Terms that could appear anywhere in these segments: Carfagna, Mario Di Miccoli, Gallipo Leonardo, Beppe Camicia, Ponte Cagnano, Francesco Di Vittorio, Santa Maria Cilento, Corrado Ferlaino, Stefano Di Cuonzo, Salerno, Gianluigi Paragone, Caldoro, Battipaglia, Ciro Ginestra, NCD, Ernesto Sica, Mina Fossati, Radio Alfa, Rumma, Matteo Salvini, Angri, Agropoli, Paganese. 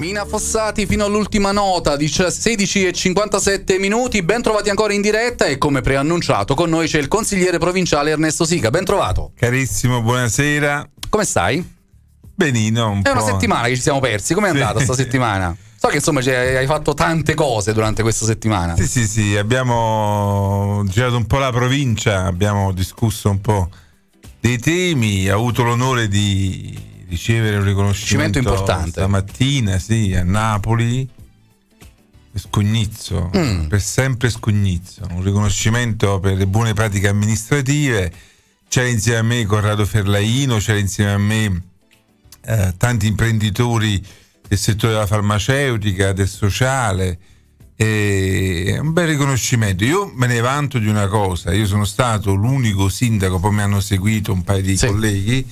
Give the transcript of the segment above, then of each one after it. Mina Fossati fino all'ultima nota, 16:57. Ben trovati ancora in diretta e come preannunciato con noi c'è il consigliere provinciale Ernesto Sica. Ben trovato. Carissimo, buonasera. Come stai? Benino, un po'. È una settimana che ci siamo persi. Com'è andata sta settimana? So che insomma hai fatto tante cose durante questa settimana. Sì, abbiamo girato un po' la provincia, abbiamo discusso un po' dei temi, ho avuto l'onore di ricevere un riconoscimento importante stamattina, sì, a Napoli, Scugnizzo, per sempre Scugnizzo, un riconoscimento per le buone pratiche amministrative. C'era insieme a me Corrado Ferlaino, c'era insieme a me tanti imprenditori del settore della farmaceutica, del sociale, e un bel riconoscimento. Io me ne vanto di una cosa: io sono stato l'unico sindaco, poi mi hanno seguito un paio di colleghi,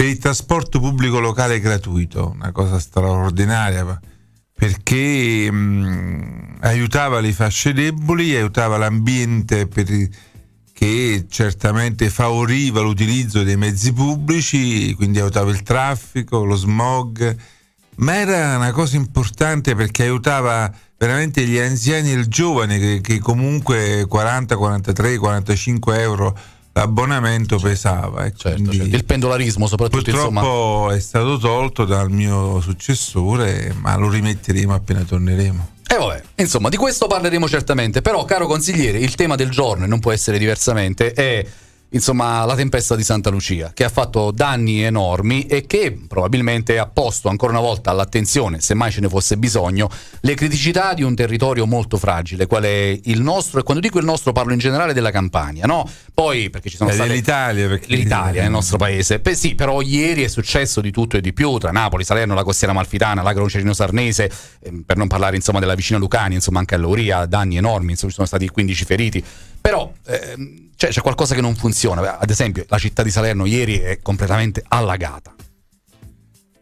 per il trasporto pubblico locale gratuito, una cosa straordinaria, perché aiutava le fasce deboli, aiutava l'ambiente, che certamente favoriva l'utilizzo dei mezzi pubblici, quindi aiutava il traffico, lo smog, ma era una cosa importante perché aiutava veramente gli anziani e il giovane che comunque 40, 43, 45 euro l'abbonamento pesava, certo. Il pendolarismo soprattutto, purtroppo, insomma, è stato tolto dal mio successore, ma lo rimetteremo appena torneremo. E vabbè, insomma, di questo parleremo certamente. Però, caro consigliere, il tema del giorno, e non può essere diversamente, è insomma la tempesta di Santa Lucia, che ha fatto danni enormi e che probabilmente ha posto ancora una volta all'attenzione, se mai ce ne fosse bisogno, le criticità di un territorio molto fragile qual è il nostro. E quando dico il nostro parlo in generale della Campania, no? Poi perché ci sono state l'Italia, il nostro paese. Beh, sì, però ieri è successo di tutto e di più tra Napoli, Salerno, la costiera amalfitana, l'Agro Cerino Sarnese, per non parlare insomma della vicina Lucania, insomma anche all'Oria danni enormi, insomma ci sono stati 15 feriti. Però c'è qualcosa che non funziona. Ad esempio la città di Salerno ieri è completamente allagata.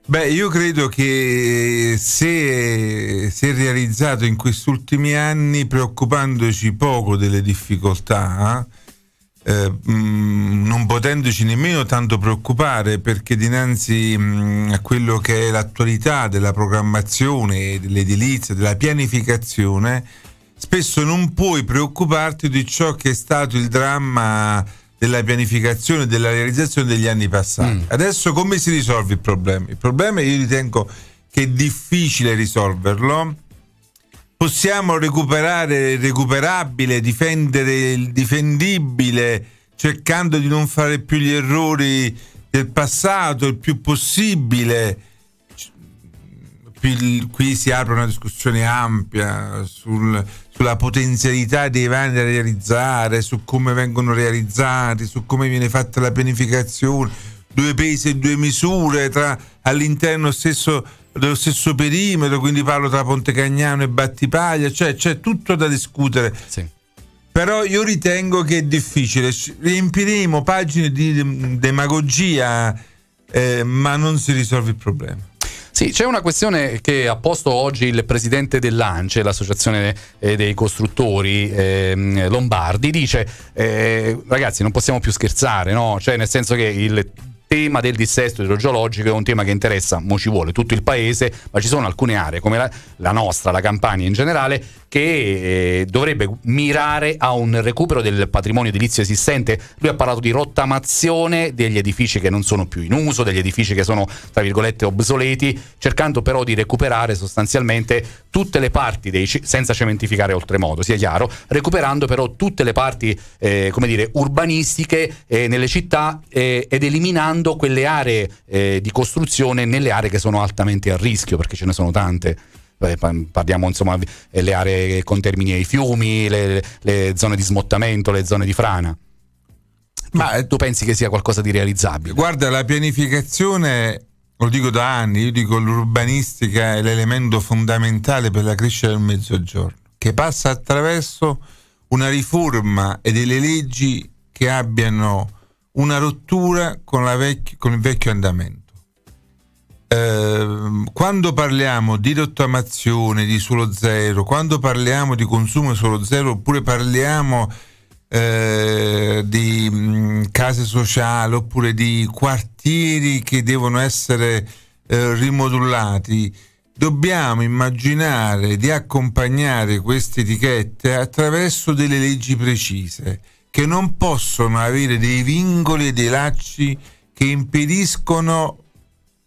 Beh, io credo che se realizzato in questi ultimi anni preoccupandoci poco delle difficoltà, non potendoci nemmeno tanto preoccupare, perché dinanzi a quello che è l'attualità della programmazione, dell'edilizia, della pianificazione, spesso non puoi preoccuparti di ciò che è stato il dramma della pianificazione e della realizzazione degli anni passati. Adesso come si risolve il problema? Il problema io ritengo che è difficile risolverlo. Possiamo recuperare il recuperabile, difendere il difendibile, cercando di non fare più gli errori del passato il più possibile. Qui si apre una discussione ampia sulla potenzialità dei vani da realizzare, su come vengono realizzati, su come viene fatta la pianificazione, due pesi e due misure all'interno dello stesso perimetro, quindi parlo tra Ponte Cagnano e Battipaglia, cioè c'è tutto da discutere. Sì. Però io ritengo che è difficile, riempiremo pagine di demagogia, ma non si risolve il problema. Sì, c'è una questione che ha posto oggi il presidente dell'ANCE, l'associazione dei costruttori lombardi. Dice, ragazzi, non possiamo più scherzare, no? Cioè, nel senso che il tema del dissesto idrogeologico è un tema che interessa, mo ci vuole, tutto il paese, ma ci sono alcune aree come la nostra, la Campania in generale, che dovrebbe mirare a un recupero del patrimonio edilizio esistente. Lui ha parlato di rottamazione degli edifici che non sono più in uso, degli edifici che sono tra virgolette obsoleti, cercando però di recuperare sostanzialmente tutte le parti senza cementificare oltremodo, sia chiaro, recuperando però tutte le parti come dire urbanistiche nelle città ed eliminando quelle aree di costruzione nelle aree che sono altamente a rischio, perché ce ne sono tante. Parliamo insomma le aree con termini ai fiumi, le zone di smottamento, le zone di frana. Ma tu pensi che sia qualcosa di realizzabile? Guarda, la pianificazione, lo dico da anni, io dico l'urbanistica è l'elemento fondamentale per la crescita del Mezzogiorno, che passa attraverso una riforma e delle leggi che abbiano una rottura con il vecchio andamento. Quando parliamo di rottamazione, di suolo zero, quando parliamo di consumo suolo zero, oppure parliamo di case sociali, oppure di quartieri che devono essere rimodulati, dobbiamo immaginare di accompagnare queste etichette attraverso delle leggi precise che non possono avere dei vincoli e dei lacci che impediscono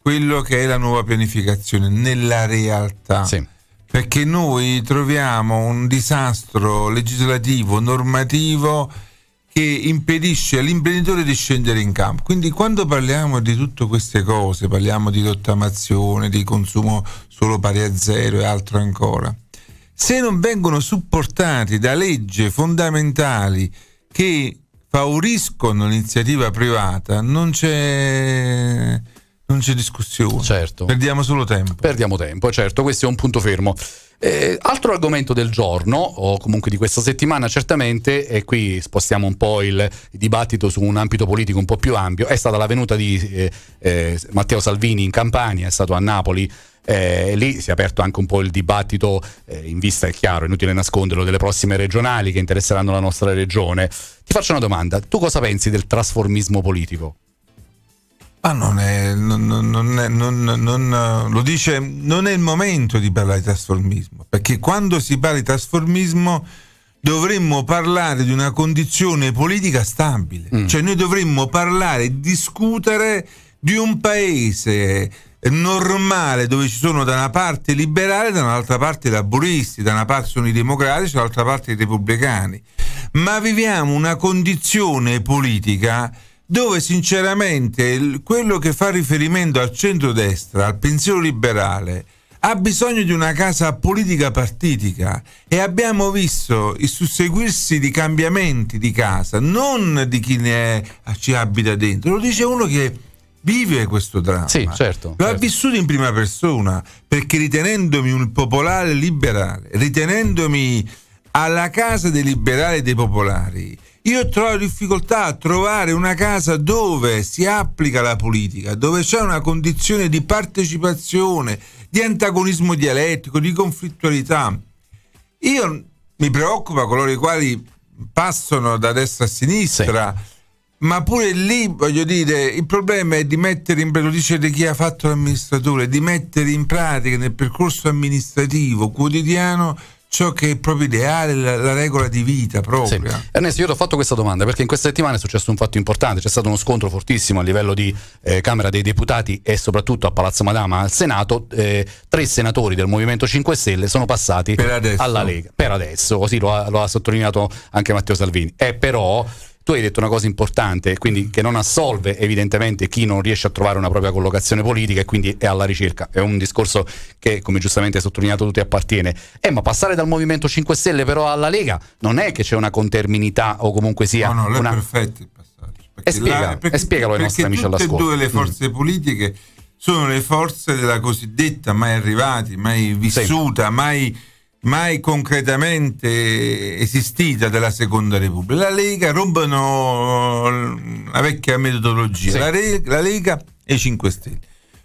quello che è la nuova pianificazione nella realtà. Sì. Perché noi troviamo un disastro legislativo, normativo che impedisce all'imprenditore di scendere in campo. Quindi quando parliamo di tutte queste cose, parliamo di rottamazione, di consumo solo pari a zero e altro ancora, se non vengono supportati da leggi fondamentali che favoriscono l'iniziativa privata, non c'è discussione. Certo. Perdiamo solo tempo. Perdiamo tempo, certo, questo è un punto fermo. Altro argomento del giorno, o comunque di questa settimana certamente, e qui spostiamo un po' il dibattito su un ambito politico un po' più ampio, è stata la venuta di Matteo Salvini in Campania, è stato a Napoli, lì si è aperto anche un po' il dibattito in vista, è chiaro, inutile nasconderlo, delle prossime regionali che interesseranno la nostra regione. Ti faccio una domanda, tu cosa pensi del trasformismo politico? Ah, non è il momento di parlare di trasformismo, perché quando si parla di trasformismo dovremmo parlare di una condizione politica stabile, cioè noi dovremmo parlare e discutere di un paese normale dove ci sono da una parte liberali, da un'altra parte laburisti, da una parte sono i democratici, dall'altra parte i repubblicani, ma viviamo una condizione politica dove sinceramente quello che fa riferimento al centrodestra, al pensiero liberale, ha bisogno di una casa politica partitica, e abbiamo visto il susseguirsi di cambiamenti di casa, non di chi ci abita dentro. Lo dice uno che vive questo dramma, sì, certo, lo ha vissuto in prima persona, perché ritenendomi un popolare liberale, ritenendomi alla casa dei liberali e dei popolari, io trovo difficoltà a trovare una casa dove si applica la politica, dove c'è una condizione di partecipazione, di antagonismo dialettico, di conflittualità. Io mi preoccupa coloro i quali passano da destra a sinistra, sì, ma pure lì, voglio dire, il problema è di mettere in, lo dice di chi ha fatto l'amministratore, di mettere in pratica nel percorso amministrativo quotidiano ciò che è proprio ideale, la regola di vita propria. Sì. Ernesto, io ti ho fatto questa domanda perché in questa settimana è successo un fatto importante, c'è stato uno scontro fortissimo a livello di Camera dei Deputati e soprattutto a Palazzo Madama al Senato, 3 senatori del Movimento 5 Stelle sono passati alla Lega, per adesso, così lo ha sottolineato anche Matteo Salvini. Però tu hai detto una cosa importante, quindi che non assolve evidentemente chi non riesce a trovare una propria collocazione politica e quindi è alla ricerca. È un discorso che, come giustamente hai sottolineato, tutti appartiene. Ma passare dal Movimento 5 Stelle però alla Lega non è che c'è una conterminità o comunque sia è perfetto il passaggio. Spiegalo ai nostri amici all'ascolto. Tutte e due le forze politiche sono le forze della cosiddetta mai arrivati, mai vissuta, mai concretamente esistita della Seconda Repubblica. La Lega rompono la vecchia metodologia, sì, la Lega e i 5 Stelle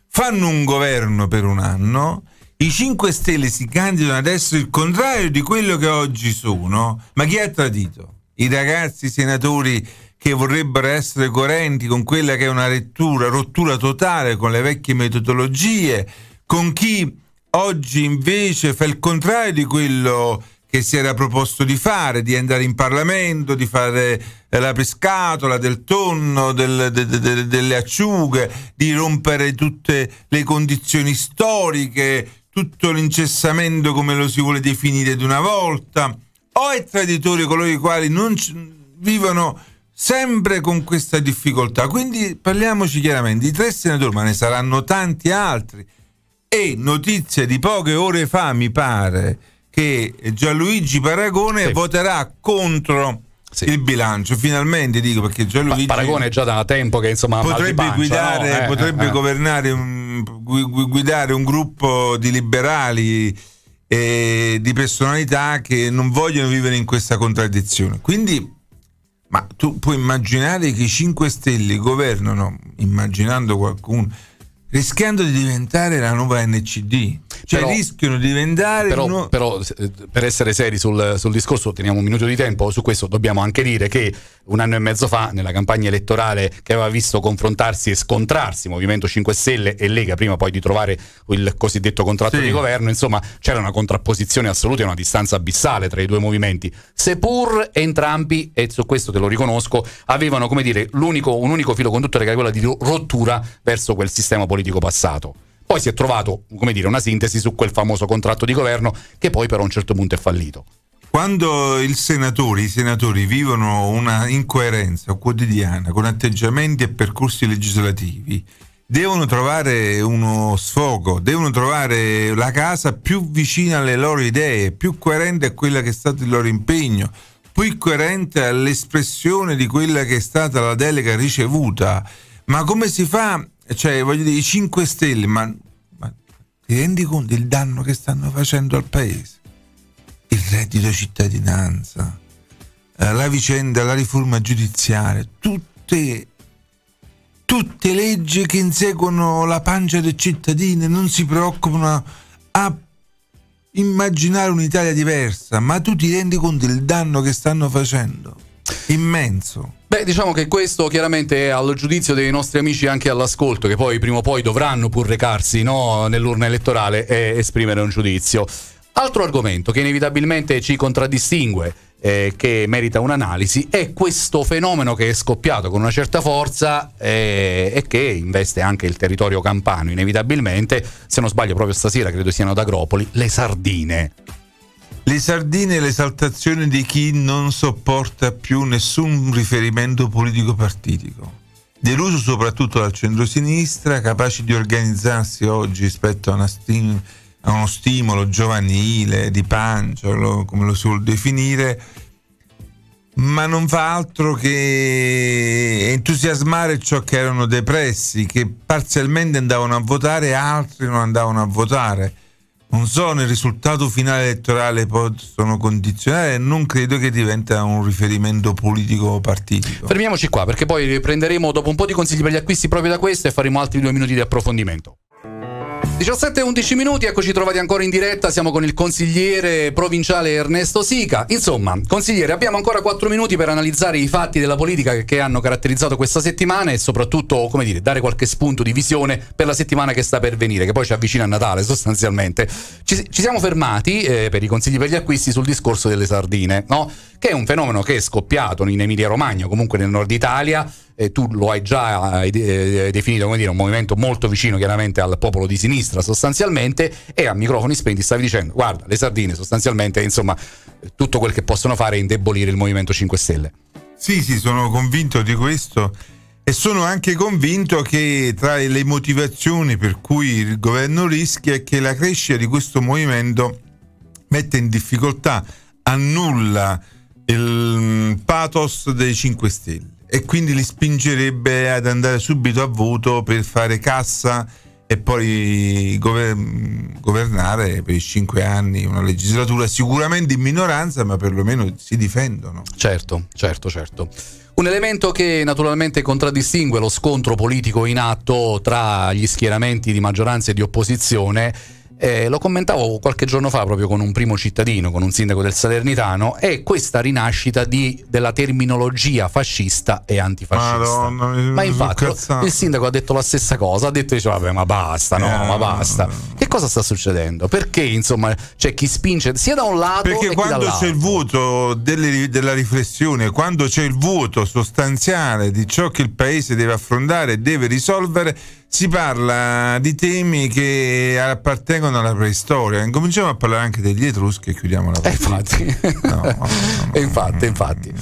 fanno un governo per un anno, i 5 Stelle si candidano adesso il contrario di quello che oggi sono, ma chi ha tradito? I ragazzi senatori che vorrebbero essere coerenti con quella che è una rottura totale con le vecchie metodologie, con chi oggi invece fa il contrario di quello che si era proposto di fare, di andare in Parlamento, di fare la pescatola, del tonno, delle acciughe, di rompere tutte le condizioni storiche, tutto l'incessamento, come lo si vuole definire, di una volta. O è traditori coloro i quali non vivono sempre con questa difficoltà. Quindi parliamoci chiaramente, i 3 senatori, ma ne saranno tanti altri. E notizia di poche ore fa, mi pare, che Gianluigi Paragone voterà contro il bilancio. Finalmente, dico, perché Gianluigi Paragone già da tempo che insomma potrebbe guidare un gruppo di liberali e di personalità che non vogliono vivere in questa contraddizione. Quindi, ma tu puoi immaginare che i 5 Stelle governano, immaginando qualcuno, rischiando di diventare la nuova NCD. cioè però, rischiano di diventare però per essere seri sul discorso, teniamo un minuto di tempo su questo. Dobbiamo anche dire che un anno e mezzo fa, nella campagna elettorale che aveva visto confrontarsi e scontrarsi Movimento 5 Stelle e Lega, prima poi di trovare il cosiddetto contratto di governo, insomma c'era una contrapposizione assoluta e una distanza abissale tra i due movimenti, seppur entrambi, e su questo te lo riconosco, avevano, come dire, un unico filo conduttore, che era quello di rottura verso quel sistema politico passato. Poi si è trovato, come dire, una sintesi su quel famoso contratto di governo, che poi però a un certo punto è fallito. Quando i senatori vivono una incoerenza quotidiana con atteggiamenti e percorsi legislativi, devono trovare uno sfogo, devono trovare la casa più vicina alle loro idee, più coerente a quella che è stato il loro impegno, più coerente all'espressione di quella che è stata la delega ricevuta. Ma come si fa? Cioè, voglio dire, i 5 Stelle, ma ti rendi conto del danno che stanno facendo al paese? Il reddito cittadinanza, la vicenda, la riforma giudiziaria, tutte leggi che inseguono la pancia del cittadino, non si preoccupano a immaginare un'Italia diversa. Ma tu ti rendi conto del danno che stanno facendo? Immenso. Beh, diciamo che questo chiaramente è al giudizio dei nostri amici anche all'ascolto, che poi prima o poi dovranno pur recarsi, no, nell'urna elettorale e esprimere un giudizio. Altro argomento che inevitabilmente ci contraddistingue, che merita un'analisi, è questo fenomeno che è scoppiato con una certa forza e che investe anche il territorio campano inevitabilmente. Se non sbaglio, proprio stasera, credo siano ad Agropoli, le sardine. Le sardine, l'esaltazione di chi non sopporta più nessun riferimento politico-partitico, deluso soprattutto dal centrosinistra, capace di organizzarsi oggi rispetto a uno stimolo giovanile, di pancia, come lo suol definire, ma non fa altro che entusiasmare ciò che erano depressi, che parzialmente andavano a votare e altri non andavano a votare. Non so, nel risultato finale elettorale possono condizionare, non credo che diventa un riferimento politico partitico. Fermiamoci qua, perché poi riprenderemo dopo un po' di consigli per gli acquisti proprio da questo e faremo altri 2 minuti di approfondimento. 17:11, eccoci trovati ancora in diretta, siamo con il consigliere provinciale Ernesto Sica. Insomma, consigliere, abbiamo ancora 4 minuti per analizzare i fatti della politica che hanno caratterizzato questa settimana e soprattutto, come dire, dare qualche spunto di visione per la settimana che sta per venire, che poi ci avvicina a Natale sostanzialmente. Ci siamo fermati per i consigli per gli acquisti sul discorso delle sardine, no? Che è un fenomeno che è scoppiato in Emilia-Romagna, comunque nel nord Italia. Tu lo hai già definito, come dire, un movimento molto vicino chiaramente al popolo di sinistra sostanzialmente, e a microfoni spenti stavi dicendo: guarda, le sardine sostanzialmente, insomma, tutto quel che possono fare è indebolire il Movimento 5 Stelle. Sì, sono convinto di questo, e sono anche convinto che tra le motivazioni per cui il governo rischia è che la crescita di questo movimento mette in difficoltà, annulla il pathos dei 5 Stelle e quindi li spingerebbe ad andare subito a voto per fare cassa e poi governare per 5 anni una legislatura sicuramente in minoranza, ma perlomeno si difendono. Certo. Un elemento che naturalmente contraddistingue lo scontro politico in atto tra gli schieramenti di maggioranza e di opposizione, lo commentavo qualche giorno fa proprio con un primo cittadino, con un sindaco del Salernitano, è questa rinascita della terminologia fascista e antifascista. Madonna, ma infatti il sindaco ha detto la stessa cosa, ha detto, dice, vabbè, ma basta, ma basta. Che cosa sta succedendo? Perché insomma c'è chi spinge sia da un lato, perché quando c'è il vuoto della riflessione, quando c'è il vuoto sostanziale di ciò che il paese deve affrontare e deve risolvere, si parla di temi che appartengono alla preistoria. Incominciamo a parlare anche degli Etruschi e chiudiamo la partita. Infatti.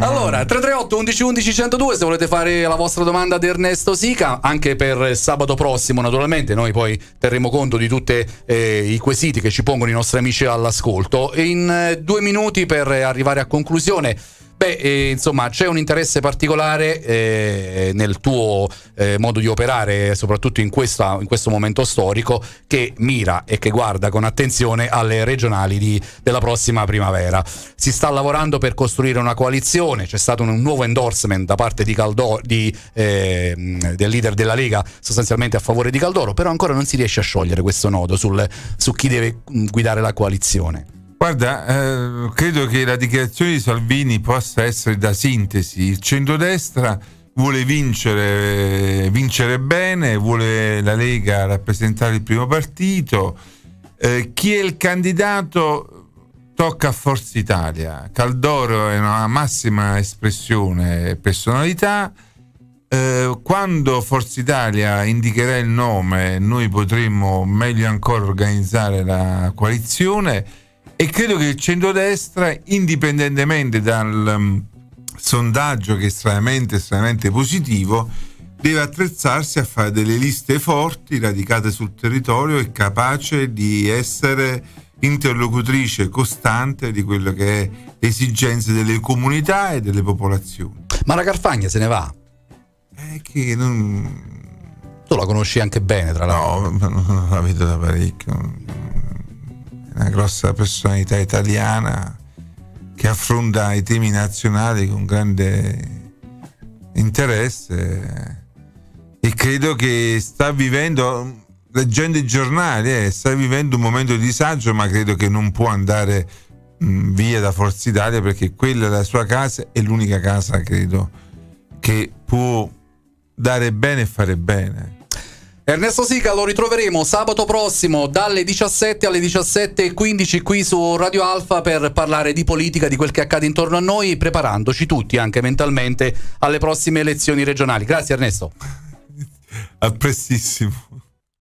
Allora, 338 11 11 102, se volete fare la vostra domanda ad Ernesto Sica, anche per sabato prossimo naturalmente, noi poi terremo conto di tutti i quesiti che ci pongono i nostri amici all'ascolto. In 2 minuti per arrivare a conclusione, Beh, insomma, c'è un interesse particolare nel tuo modo di operare, soprattutto in questo momento storico, che mira e che guarda con attenzione alle regionali della prossima primavera. Si sta lavorando per costruire una coalizione, c'è stato un nuovo endorsement da parte di Caldoro, del leader della Lega, sostanzialmente a favore di Caldoro, però ancora non si riesce a sciogliere questo nodo su chi deve guidare la coalizione. Guarda, credo che la dichiarazione di Salvini possa essere da sintesi. Il centrodestra vuole vincere bene, vuole la Lega rappresentare il primo partito. Chi è il candidato tocca a Forza Italia. Caldoro è una massima espressione e personalità. Quando Forza Italia indicherà il nome, noi potremo meglio ancora organizzare la coalizione. E credo che il centrodestra, indipendentemente dal sondaggio, che è estremamente positivo, deve attrezzarsi a fare delle liste forti, radicate sul territorio e capace di essere interlocutrice costante di quello che è le esigenze delle comunità e delle popolazioni. Ma la Carfagna se ne va? Tu la conosci anche bene, tra l'altro. No, la vedo da parecchio. Una grossa personalità italiana che affronta i temi nazionali con grande interesse, e credo che sta vivendo, leggendo i giornali, sta vivendo un momento di disagio, ma credo che non può andare via da Forza Italia, perché quella è la sua casa, è l'unica casa, credo, che può dare bene e fare bene. Ernesto Sica lo ritroveremo sabato prossimo dalle 17 alle 17:15 qui su Radio Alfa per parlare di politica, di quel che accade intorno a noi, preparandoci tutti anche mentalmente alle prossime elezioni regionali. Grazie Ernesto. A prestissimo.